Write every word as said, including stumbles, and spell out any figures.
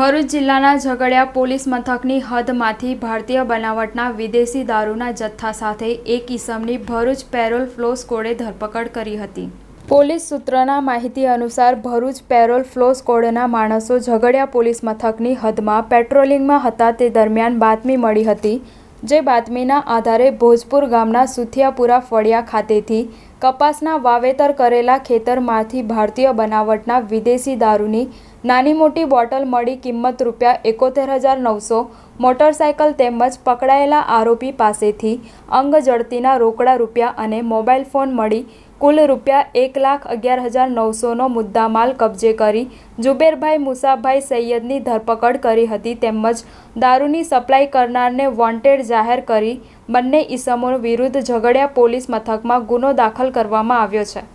ભરૂચ જિલ્લાના ઝઘડિયા પોલીસ મથકની હદમાંથી ભારતીય બનાવટના વિદેશી દારૂના જથ્થા સાથે એક ઇસમની ભરૂચ પેરોલ ફ્લો સ્કોડે ધરપકડ કરી હતી। પોલીસ સૂત્રના માહિતી અનુસાર ભરૂચ પેરોલ ફ્લો સ્કોડના માણસો ઝઘડિયા પોલીસ મથકની હદમાં પેટ્રોલિંગમાં હતા તે દરમિયાન બાતમી મળી હતી, જે બાતમીના આધારે ભોજપુર ગામના સુથિયાપુરા ફળિયા ખાતેથી કપાસના વાવેતર કરેલા ખેતરમાંથી ભારતીય બનાવટના વિદેશી દારૂની नानी मोटी बॉटल मड़ी किंमत रूपया एकोतेर हज़ार नौ सौ मोटरसाइकल तेमज पकड़ायेला आरोपी पासेथी अंग जड़तीना रोकड़ा रूपया अने मोबाइल फोन मड़ी कुल रूपया एक लाख अगियार हज़ार नौ सौ नो मुद्दामाल कब्जे करी जुबेरभाई मुसाभाई सैयदनी धरपकड़ करी हती। तेमज दारूनी सप्लाय करनारने वॉन्टेड जाहेर करी बंने ईसमो विरुद्ध झगड़िया पोलीस मथकमां गुनो दाखल करवामां आव्यो छे।